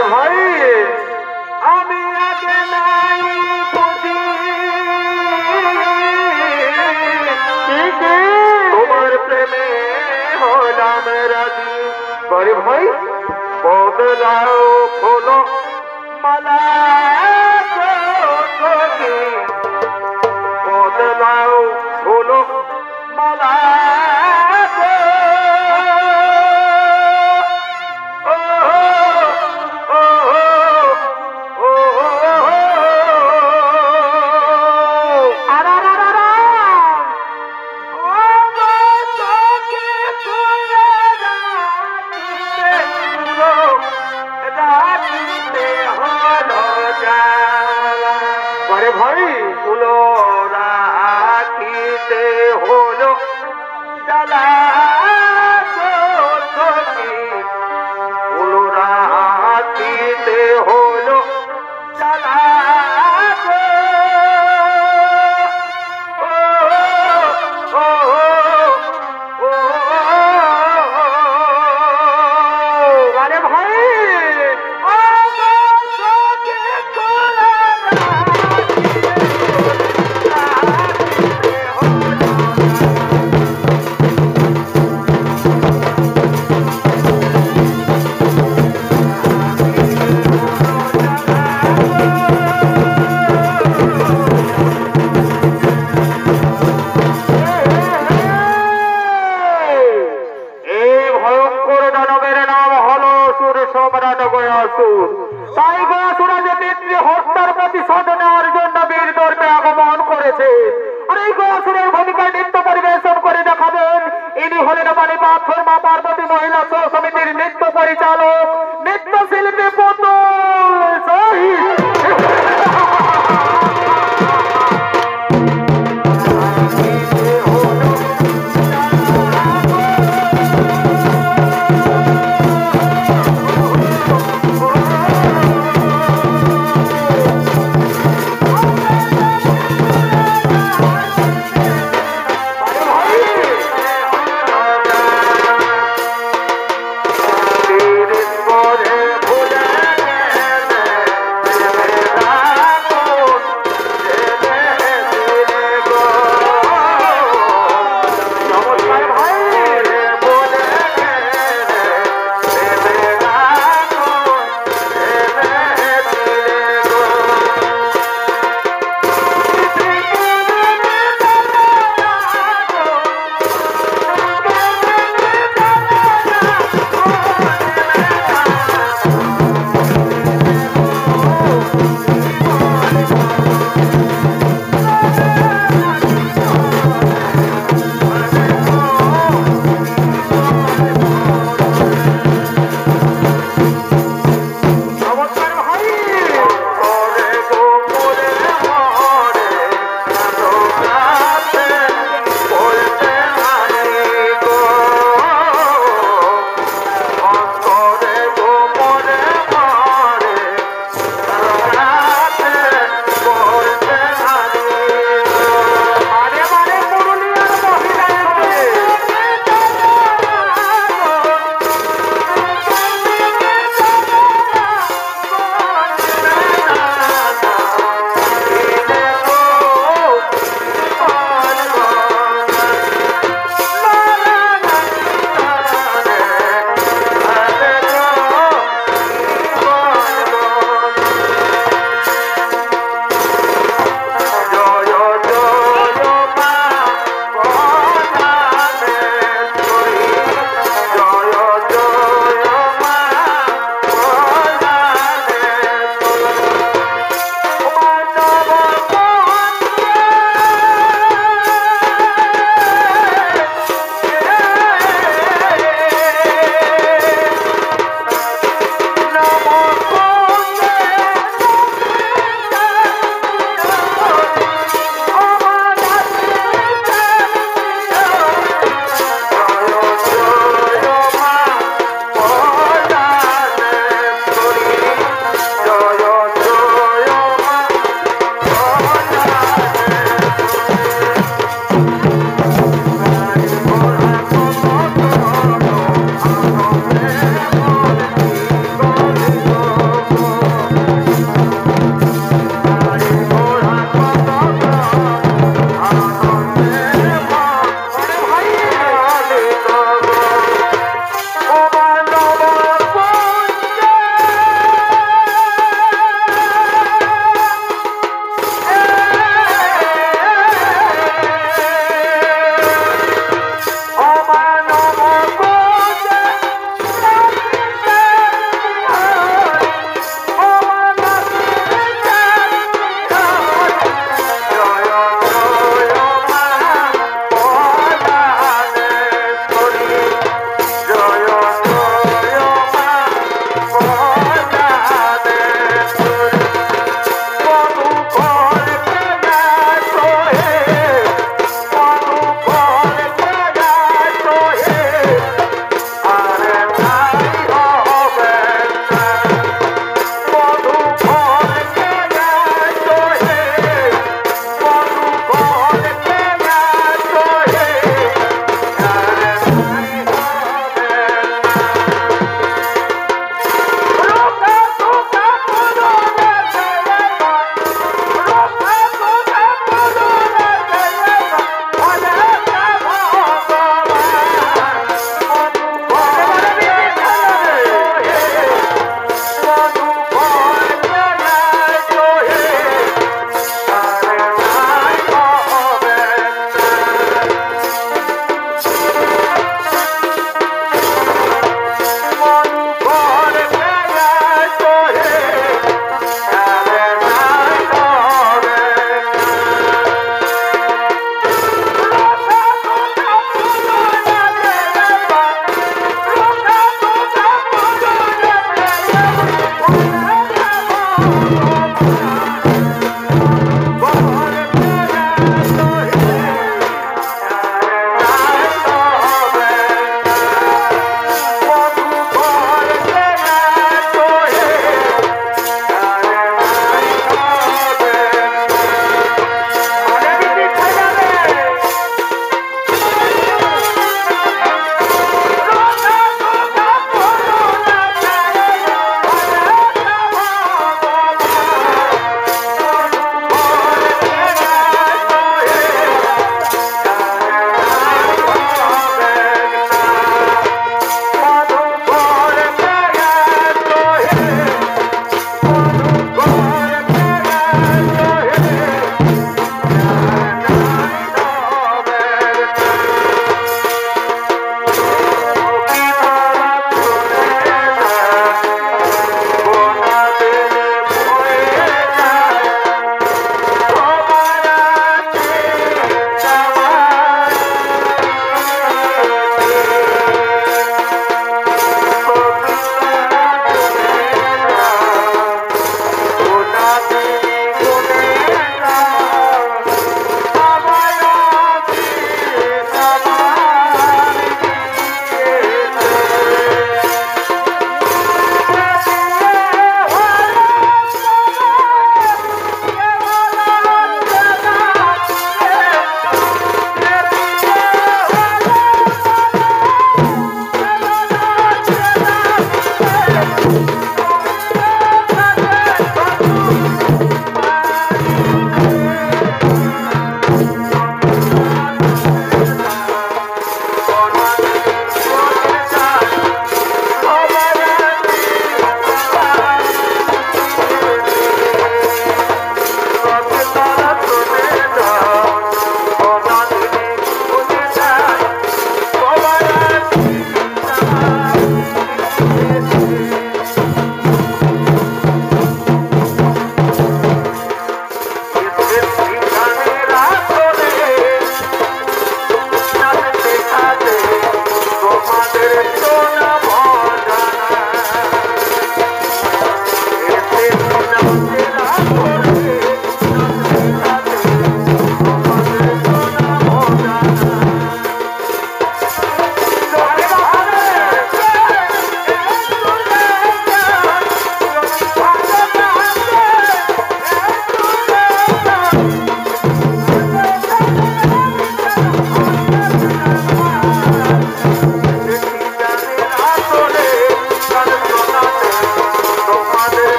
আরে ভাই আমি আগে নাই বুঝি তোমার প্রেমে হলাম রাজি আরে ভাই বদলাও খোলো মালা তোকে বদলাও খোলো মালা